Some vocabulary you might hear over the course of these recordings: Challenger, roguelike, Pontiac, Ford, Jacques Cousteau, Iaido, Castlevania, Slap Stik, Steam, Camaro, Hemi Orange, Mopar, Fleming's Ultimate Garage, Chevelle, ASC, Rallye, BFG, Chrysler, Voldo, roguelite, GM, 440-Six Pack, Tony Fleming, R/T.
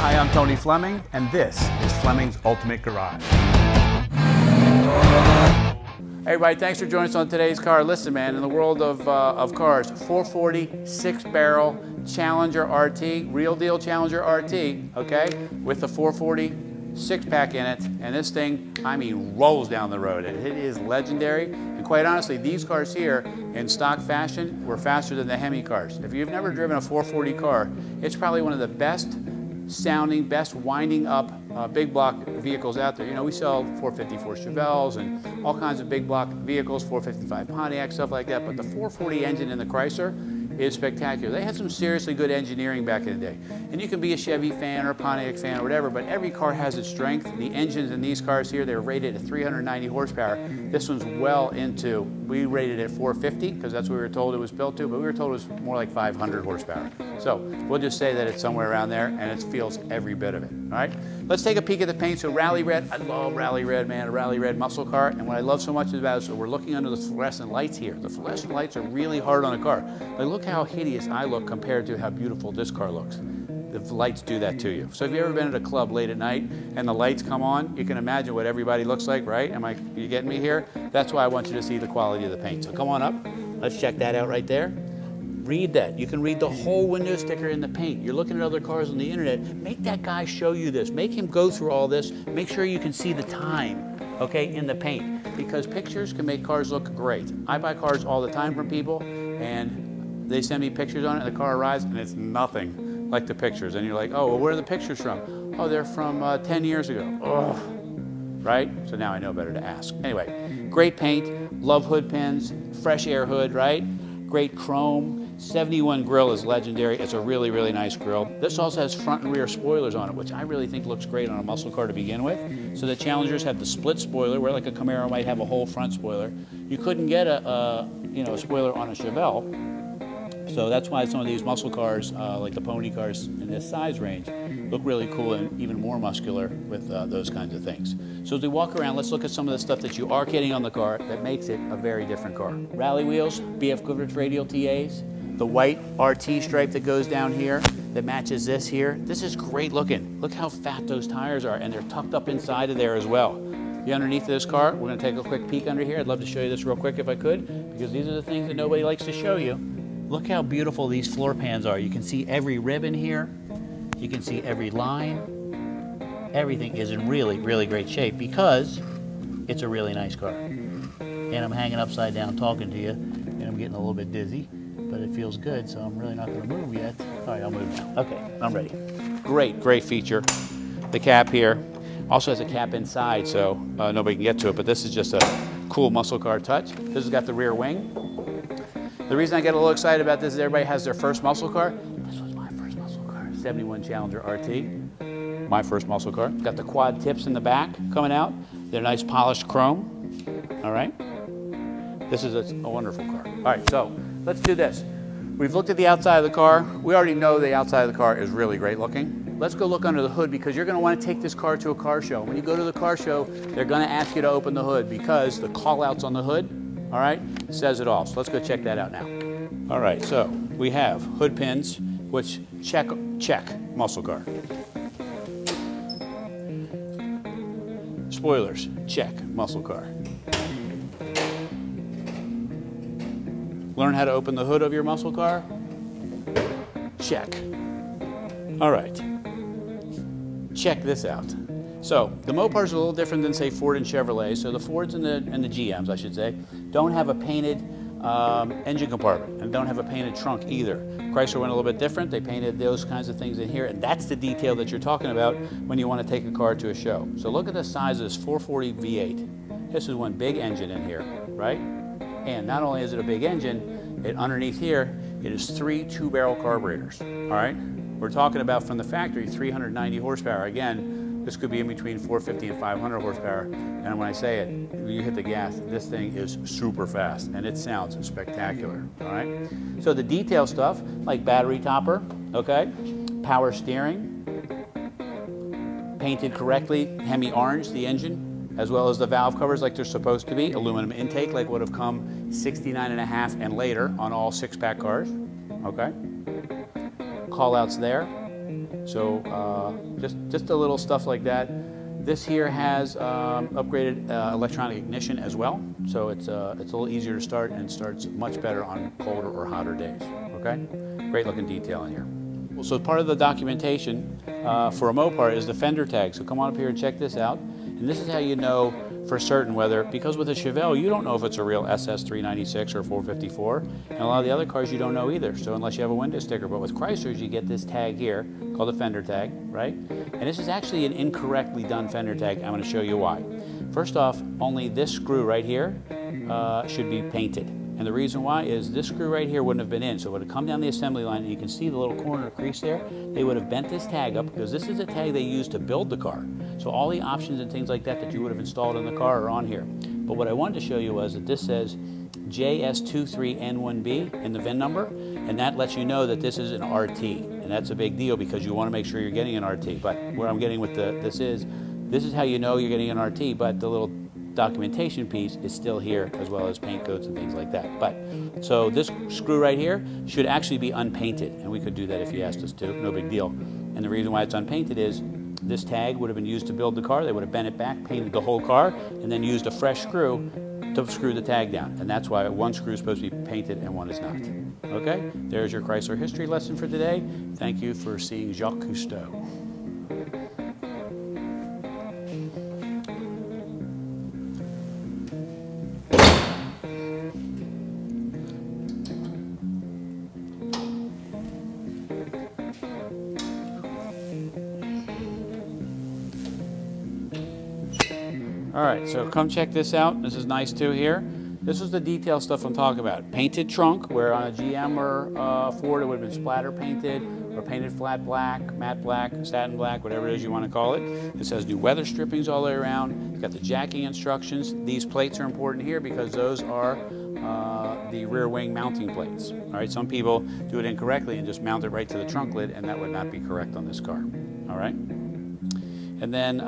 Hi, I'm Tony Fleming, and this is Fleming's Ultimate Garage. Hey everybody, thanks for joining us on today's car. Listen man, in the world of cars, 440-6 barrel Challenger RT, real deal Challenger RT, okay? With the 440-6 pack in it, and this thing, I mean, rolls down the road. It is legendary, and quite honestly, these cars here, in stock fashion, were faster than the Hemi cars. If you've never driven a 440 car, it's probably one of the best sounding, best winding up big block vehicles out there. You know, we sell 454 Chevelles and all kinds of big block vehicles, 455 Pontiac, stuff like that, but the 440 engine in the Chrysler is spectacular. They had some seriously good engineering back in the day. And you can be a Chevy fan or a Pontiac fan or whatever, but every car has its strength. The engines in these cars here, they're rated at 390 horsepower. This one's well into, we rated it 450 because that's what we were told it was built to, but we were told it was more like 500 horsepower. So we'll just say that it's somewhere around there and it feels every bit of it, all right? Let's take a peek at the paint. So Rallye Red, I love Rallye Red, man, a Rallye Red muscle car. And what I love so much about it is we're looking under the fluorescent lights here. The fluorescent lights are really hard on a car. Like, look how hideous I look compared to how beautiful this car looks. The lights do that to you. So if you've ever been at a club late at night and the lights come on, you can imagine what everybody looks like, right? Are you getting me here? That's why I want you to see the quality of the paint. So come on up, let's check that out right there. Read that. You can read the whole window sticker in the paint. You're looking at other cars on the internet. Make that guy show you this. Make him go through all this. Make sure you can see the time, okay, in the paint. Because pictures can make cars look great. I buy cars all the time from people and they send me pictures on it and the car arrives and it's nothing like the pictures. And you're like, oh, well, where are the pictures from? Oh, they're from 10 years ago. Oh. Right? So now I know better to ask. Anyway, great paint, love hood pins, fresh air hood, right? Great chrome. 71 grill is legendary. It's a really, really nice grill. This also has front and rear spoilers on it, which I really think looks great on a muscle car to begin with. So the Challengers have the split spoiler, where like a Camaro might have a whole front spoiler. You couldn't get a spoiler on a Chevelle. So that's why some of these muscle cars, like the pony cars in this size range, look really cool and even more muscular with those kinds of things. So as we walk around, let's look at some of the stuff that you are getting on the car that makes it a very different car. Rally wheels, BF Goodrich radial TAs, the white RT stripe that goes down here that matches this here. This is great looking. Look how fat those tires are, and they're tucked up inside of there as well. The underneath of this car, we're gonna take a quick peek under here. I'd love to show you this real quick if I could, because these are the things that nobody likes to show you. Look how beautiful these floor pans are. You can see every ribbon here. You can see every line. Everything is in really, really great shape because it's a really nice car. And I'm hanging upside down talking to you, and I'm getting a little bit dizzy, but it feels good, so I'm really not gonna move yet. All right, I'll move now. Okay, I'm ready. Great, great feature. The cap here. Also has a cap inside, so nobody can get to it, but this is just a cool muscle car touch. This has got the rear wing. The reason I get a little excited about this is everybody has their first muscle car. This was my first muscle car, 71 Challenger RT. My first muscle car. Got the quad tips in the back coming out. They're nice polished chrome, all right? This is a wonderful car. All right, so let's do this. We've looked at the outside of the car. We already know the outside of the car is really great looking. Let's go look under the hood because you're gonna wanna take this car to a car show. When you go to the car show, they're gonna ask you to open the hood because the call outs on the hood, all right, says it all. So let's go check that out now. All right, so we have hood pins, which check, muscle car. Spoilers, check, muscle car. Learn how to open the hood of your muscle car? Check. All right. Check this out. So the Mopars are a little different than say Ford and Chevrolet. So the Fords and the GMs, I should say, don't have a painted engine compartment and don't have a painted trunk either. Chrysler went a little bit different. They painted those kinds of things in here, and that's the detail that you're talking about when you want to take a car to a show. So look at the size of this 440 V8. This is one big engine in here, right? And not only is it a big engine, it underneath here, it is 3 2-barrel carburetors, all right? We're talking about from the factory, 390 horsepower. Again, this could be in between 450 and 500 horsepower. And when I say it, you hit the gas, this thing is super fast and it sounds spectacular, all right? So the detail stuff, like battery topper, okay? Power steering. Painted correctly, Hemi Orange, the engine, as well as the valve covers like they're supposed to be, aluminum intake like would have come 69.5 and later on all 6-pack cars, okay? Call outs there, So just a little stuff like that. This here has upgraded electronic ignition as well, so it's a little easier to start and starts much better on colder or hotter days. Okay, great looking detail in here. Well, so part of the documentation for a Mopar is the fender tag. So come on up here and check this out. And this is how you know for certain whether, because with a Chevelle, you don't know if it's a real SS 396 or 454, and a lot of the other cars you don't know either, so unless you have a window sticker. But with Chryslers, you get this tag here, called a fender tag, right? And this is actually an incorrectly done fender tag. I'm gonna show you why. First off, only this screw right here should be painted. And the reason why is this screw right here wouldn't have been in, so it would have come down the assembly line, and you can see the little corner crease there. They would have bent this tag up, because this is a tag they used to build the car. So all the options and things like that that you would have installed in the car are on here. But what I wanted to show you was that this says JS23N1B in the VIN number, and that lets you know that this is an RT. And that's a big deal, because you want to make sure you're getting an RT. But where I'm getting with this is how you know you're getting an RT, but the little documentation piece is still here, as well as paint coats and things like that. But so this screw right here should actually be unpainted, and we could do that if you asked us to, no big deal. And the reason why it's unpainted is this tag would have been used to build the car. They would have bent it back, painted the whole car, and then used a fresh screw to screw the tag down. And that's why one screw is supposed to be painted and one is not. Okay, there's your Chrysler history lesson for today. Thank you for seeing Jacques Cousteau. All right, so come check this out. This is nice too here. This is the detail stuff I'm talking about. Painted trunk, where on a GM or Ford, it would have been splatter painted, or painted flat black, matte black, satin black, whatever it is you want to call it. It says new weather strippings all the way around. It's got the jacking instructions. These plates are important here because those are the rear wing mounting plates. All right, some people do it incorrectly and just mount it right to the trunk lid, and that would not be correct on this car, all right? And then,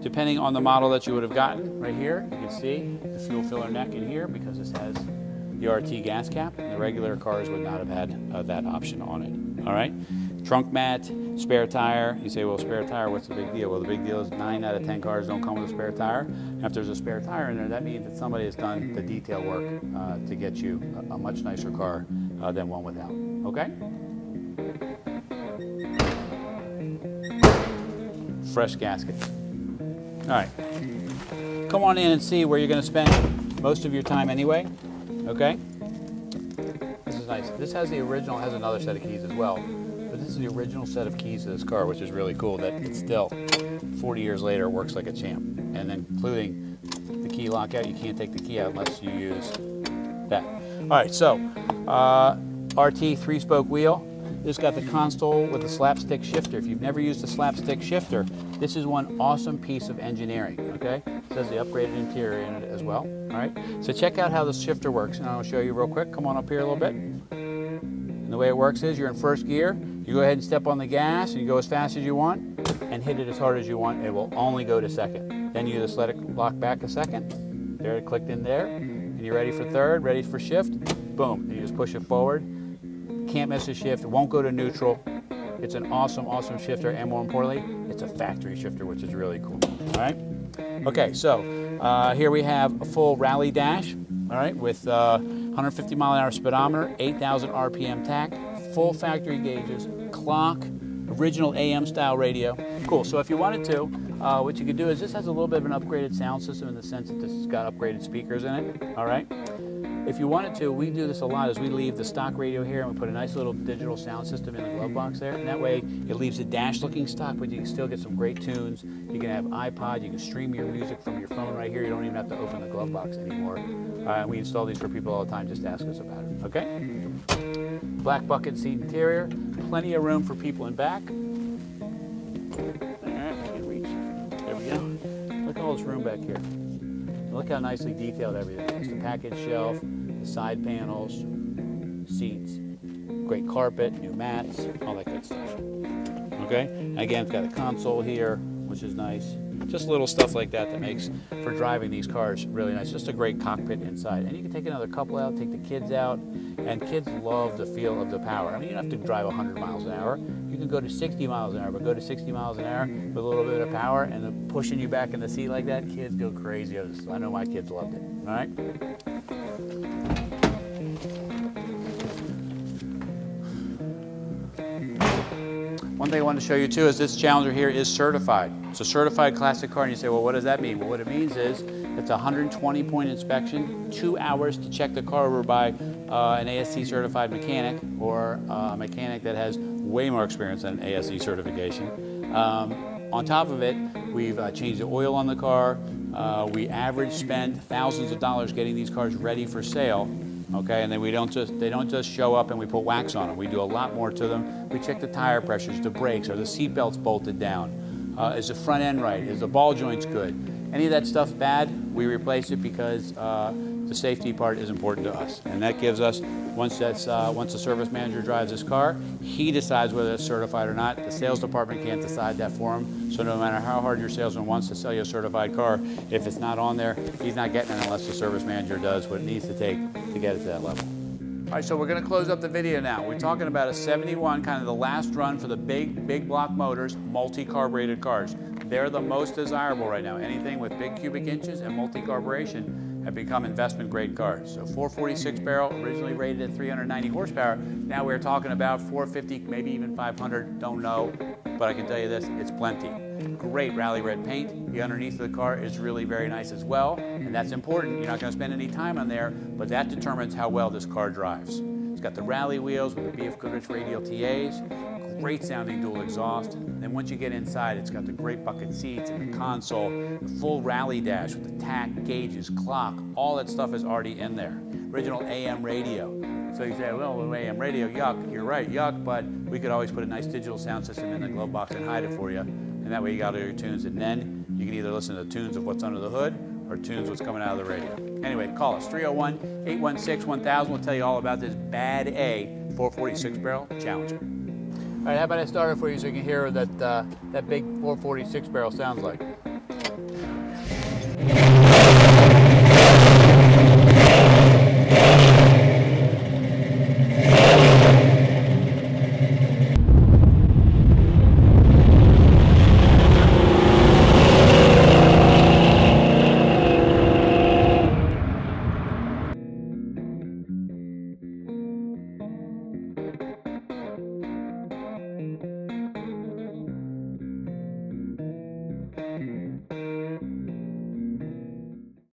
depending on the model that you would have gotten, right here, you can see the fuel filler neck in here because this has the RT gas cap, and the regular cars would not have had that option on it, all right? Trunk mat, spare tire. You say, well, spare tire, what's the big deal? Well, the big deal is 9 out of 10 cars don't come with a spare tire. And if there's a spare tire in there, that means that somebody has done the detail work to get you a much nicer car than one without, okay? Fresh gasket. All right, come on in and see where you're going to spend most of your time anyway. Okay, this is nice. This has the original, has another set of keys as well, but this is the original set of keys to this car, which is really cool that it's still 40 years later works like a champ, and including the key lockout. You can't take the key out unless you use that. All right, so RT 3-spoke wheel. This got the console with a Slap Stik shifter. If you've never used a Slap Stik shifter, this is one awesome piece of engineering, okay? It has the upgraded interior in it as well, all right? So check out how the shifter works, and I'll show you real quick. Come on up here a little bit. And the way it works is you're in first gear, you go ahead and step on the gas, and you go as fast as you want, and hit it as hard as you want. It will only go to second. Then you just let it lock back a second. There, it clicked in there, and you're ready for third, ready for shift, boom, and you just push it forward. Can't miss a shift, it won't go to neutral. It's an awesome, awesome shifter, and more importantly, it's a factory shifter, which is really cool, all right? Okay, so here we have a full rally dash, all right, with 150 mile an hour speedometer, 8,000 RPM tack, full factory gauges, clock, original AM style radio. Cool, so if you wanted to, what you could do is this has a little bit of an upgraded sound system in the sense that this has got upgraded speakers in it, all right? If you wanted to, we do this a lot, is we leave the stock radio here and we put a nice little digital sound system in the glove box there, and that way it leaves a dash looking stock, but you can still get some great tunes. You can have iPod, you can stream your music from your phone right here. You don't even have to open the glove box anymore. We install these for people all the time, just ask us about it, okay? Black bucket seat interior, plenty of room for people in back. All right, I can't reach. There we go. Look at all this room back here. Look how nicely detailed everything is. The package shelf, the side panels, seats, great carpet, new mats, all that good stuff. Okay, and again, it's got a console here, which is nice. Just little stuff like that that makes for driving these cars really nice. Just a great cockpit inside. And you can take another couple out, take the kids out, and kids love the feel of the power. I mean, you don't have to drive 100 miles an hour. You You could go to 60 miles an hour, but go to 60 miles an hour with a little bit of power and the pushing you back in the seat like that, kids go crazy. I know my kids loved it, all right? One thing I wanted to show you too is this Challenger here is certified. It's a certified classic car, and you say, well, what does that mean? Well, what it means is it's a 120-point inspection, 2 hours to check the car over by an ASC certified mechanic, or a mechanic that has way more experience than an ASC certification. On top of it, we've changed the oil on the car. We average spend thousands of dollars getting these cars ready for sale. Okay, and then they don't just show up and we put wax on them. We do a lot more to them. We check the tire pressures, the brakes, are the seat belts bolted down? Is the front end right? Is the ball joints good? Any of that stuff bad, we replace it because the safety part is important to us. And that gives us, once the service manager drives this car, he decides whether it's certified or not. The sales department can't decide that for him. So no matter how hard your salesman wants to sell you a certified car, if it's not on there, he's not getting it unless the service manager does what it needs to take to get it to that level. All right, so we're gonna close up the video now. We're talking about a 71, kind of the last run for the big block motors, multi-carbureted cars. They're the most desirable right now. Anything with big cubic inches and multi-carburation have become investment-grade cars. So 446 barrel, originally rated at 390 horsepower. Now we're talking about 450, maybe even 500, don't know. But I can tell you this, it's plenty. Great Rallye Red paint. The underneath of the car is really very nice as well. And that's important. You're not gonna spend any time on there, but that determines how well this car drives. It's got the Rallye wheels with the BF Goodrich radial TAs. Great sounding dual exhaust. Then once you get inside, it's got the great bucket seats and the console, the full rally dash with the tack, gauges, clock, all that stuff is already in there. Original AM radio. So you say, well, AM radio, yuck. You're right, yuck, but we could always put a nice digital sound system in the glove box and hide it for you. And that way you got all your tunes, and then you can either listen to the tunes of what's under the hood or tunes what's coming out of the radio. Anyway, call us, 301-816-1000. We'll tell you all about this Bad A 446 barrel Challenger. All right, how about I start it for you so you can hear what that big 446 barrel sounds like.